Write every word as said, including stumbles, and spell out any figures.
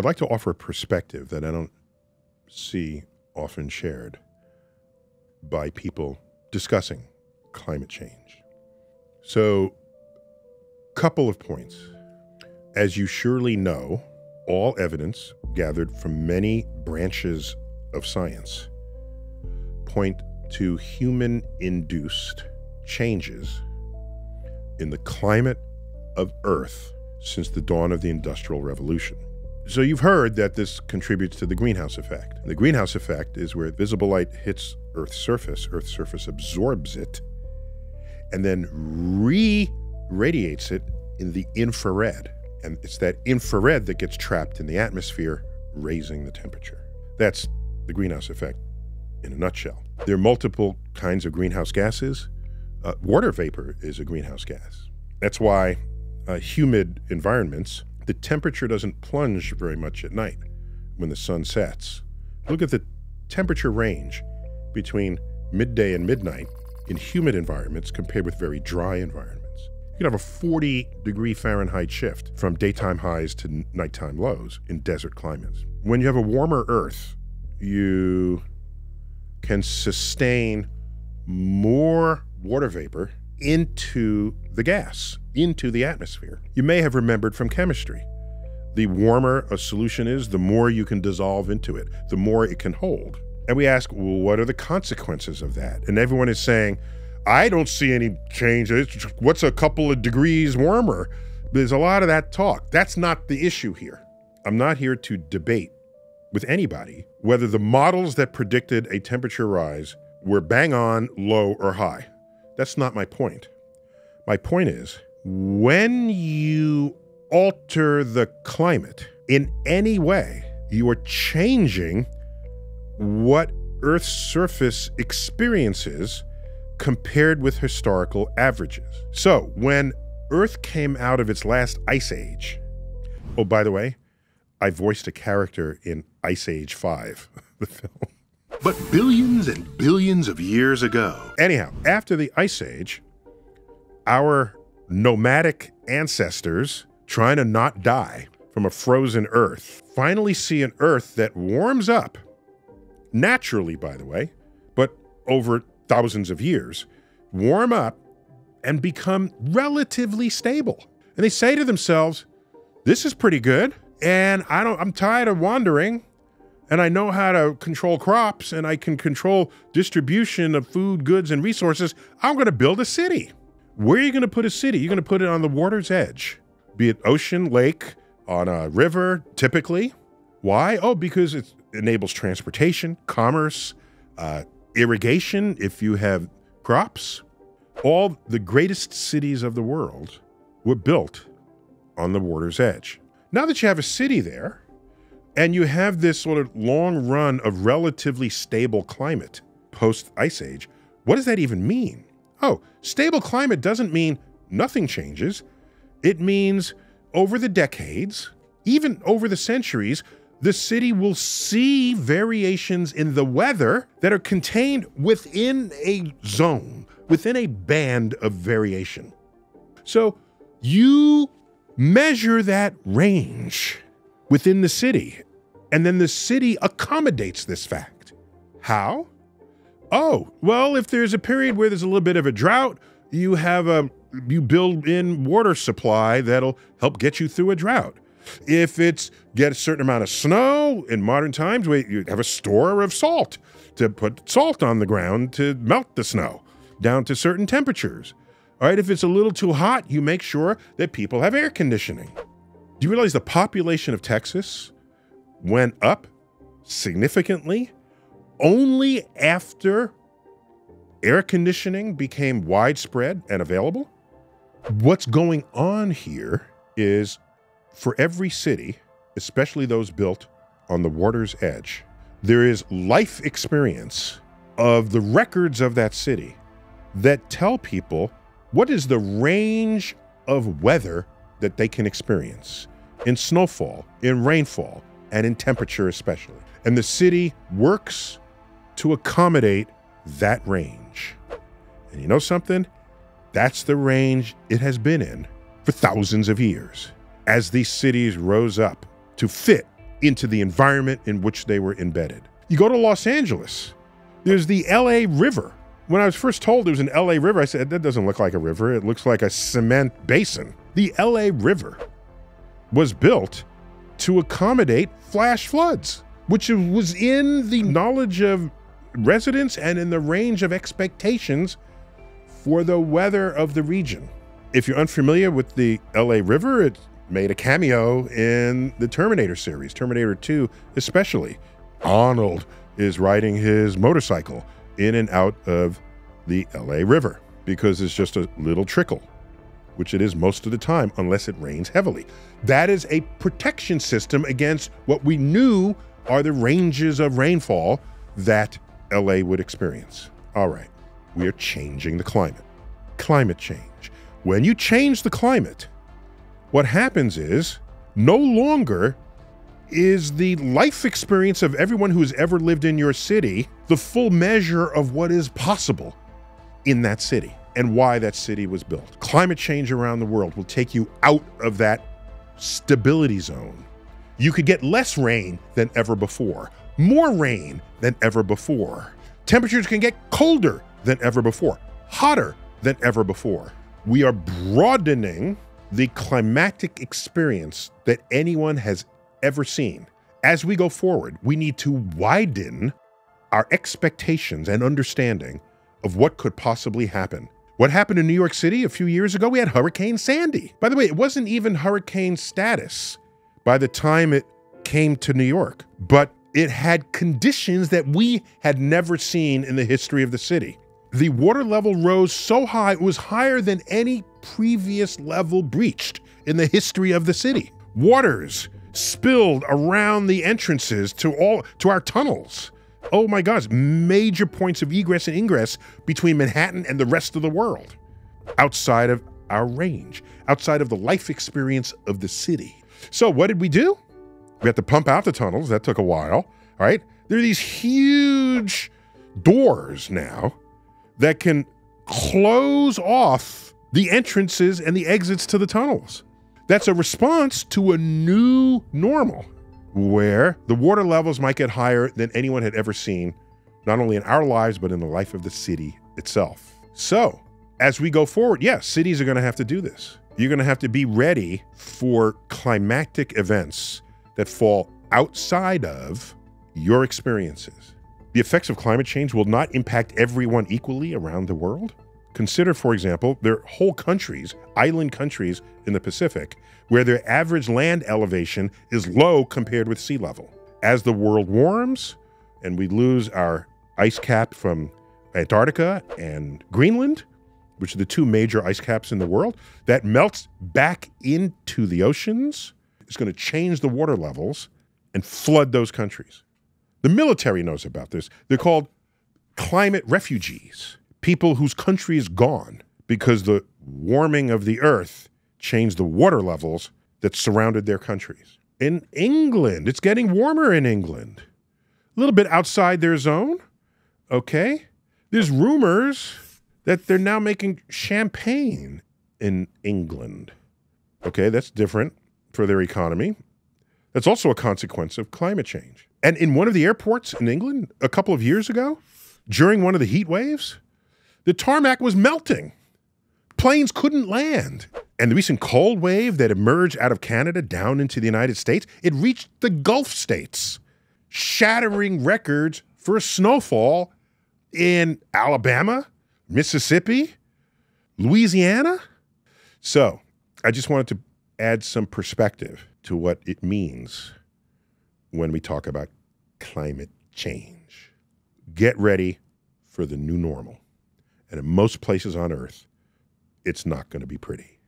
I'd like to offer a perspective that I don't see often shared by people discussing climate change. So, couple of points. As you surely know, all evidence gathered from many branches of science point to human-induced changes in the climate of Earth since the dawn of the Industrial Revolution. So you've heard that this contributes to the greenhouse effect. The greenhouse effect is where visible light hits Earth's surface, Earth's surface absorbs it, and then re-radiates it in the infrared. And it's that infrared that gets trapped in the atmosphere, raising the temperature. That's the greenhouse effect in a nutshell. There are multiple kinds of greenhouse gases. Uh, water vapor is a greenhouse gas. That's why uh, humid environments, the temperature doesn't plunge very much at night when the sun sets. Look at the temperature range between midday and midnight in humid environments compared with very dry environments. You can have a forty degree Fahrenheit shift from daytime highs to nighttime lows in desert climates. When you have a warmer Earth, you can sustain more water vapor into the gas, into the atmosphere. You may have remembered from chemistry, the warmer a solution is, the more you can dissolve into it, the more it can hold. And we ask, well, what are the consequences of that? And everyone is saying, I don't see any change. What's a couple of degrees warmer? There's a lot of that talk. That's not the issue here. I'm not here to debate with anybody whether the models that predicted a temperature rise were bang on, low, or high. That's not my point. My point is, when you alter the climate in any way, you are changing what Earth's surface experiences compared with historical averages. So when Earth came out of its last ice age, oh, by the way, I voiced a character in Ice Age five, the film. But billions and billions of years ago. Anyhow, after the Ice Age, our nomadic ancestors, trying to not die from a frozen Earth, finally see an Earth that warms up, naturally, by the way, but over thousands of years, warm up and become relatively stable. And they say to themselves, this is pretty good, and I don't, I'm tired of wandering. And I know how to control crops, and I can control distribution of food, goods, and resources. I'm gonna build a city. Where are you gonna put a city? You're gonna put it on the water's edge, be it ocean, lake, on a river, typically. Why? Oh, because it enables transportation, commerce, uh, irrigation, if you have crops. All the greatest cities of the world were built on the water's edge. Now that you have a city there, and you have this sort of long run of relatively stable climate post-Ice Age, what does that even mean? Oh, stable climate doesn't mean nothing changes. It means over the decades, even over the centuries, the city will see variations in the weather that are contained within a zone, within a band of variation. So you measure that range within the city, and then the city accommodates this fact. How? Oh, well, if there's a period where there's a little bit of a drought, you have a, you build in water supply that'll help get you through a drought. If it's get a certain amount of snow in modern times, where you have a store of salt to put salt on the ground to melt the snow down to certain temperatures. All right, if it's a little too hot, you make sure that people have air conditioning. Do you realize the population of Texas went up significantly only after air conditioning became widespread and available? What's going on here is, for every city, especially those built on the water's edge, there is life experience of the records of that city that tell people what is the range of weather that they can experience in snowfall, in rainfall, and in temperature especially. And the city works to accommodate that range. And you know something? That's the range it has been in for thousands of years. As these cities rose up to fit into the environment in which they were embedded. You go to Los Angeles, there's the L A River. When I was first told there was an L A River, I said, that doesn't look like a river. It looks like a cement basin. The L A River was built to accommodate flash floods, which was in the knowledge of residents and in the range of expectations for the weather of the region. If you're unfamiliar with the L A River, it made a cameo in the Terminator series, Terminator two especially. Arnold is riding his motorcycle in and out of the L A River because it's just a little trickle, which it is most of the time, unless it rains heavily. That is a protection system against what we knew are the ranges of rainfall that L A would experience. All right, we are changing the climate. Climate change. When you change the climate, what happens is no longer is the life experience of everyone who has ever lived in your city the full measure of what is possible in that city and why that city was built. Climate change around the world will take you out of that stability zone. You could get less rain than ever before, more rain than ever before. Temperatures can get colder than ever before, hotter than ever before. We are broadening the climatic experience that anyone has ever seen. As we go forward, we need to widen our expectations and understanding of what could possibly happen. What happened in New York City a few years ago? We had Hurricane Sandy. By the way, it wasn't even hurricane status by the time it came to New York, but it had conditions that we had never seen in the history of the city. The water level rose so high, it was higher than any previous level breached in the history of the city. Waters spilled around the entrances to all to our tunnels. Oh my gosh, major points of egress and ingress between Manhattan and the rest of the world. Outside of our range, outside of the life experience of the city. So what did we do? We had to pump out the tunnels. That took a while, right? There are these huge doors now that can close off the entrances and the exits to the tunnels. That's a response to a new normal where the water levels might get higher than anyone had ever seen, not only in our lives, but in the life of the city itself. So as we go forward, yes, cities are gonna have to do this. You're gonna have to be ready for climactic events that fall outside of your experiences. The effects of climate change will not impact everyone equally around the world. Consider, for example, there are whole countries, island countries in the Pacific, where their average land elevation is low compared with sea level. As the world warms and we lose our ice cap from Antarctica and Greenland, which are the two major ice caps in the world, that melts back into the oceans. It's going to change the water levels and flood those countries. The military knows about this. They're called climate refugees, people whose country is gone because the warming of the earth changed the water levels that surrounded their countries. In England, it's getting warmer in England, a little bit outside their zone, okay? There's rumors that they're now making champagne in England. Okay, that's different for their economy. That's also a consequence of climate change. And in one of the airports in England a couple of years ago, during one of the heat waves, the tarmac was melting. Planes couldn't land. And the recent cold wave that emerged out of Canada down into the United States, it reached the Gulf states, shattering records for snowfall in Alabama, Mississippi, Louisiana. So I just wanted to add some perspective to what it means when we talk about climate change. Get ready for the new normal. And in most places on Earth, it's not going to be pretty.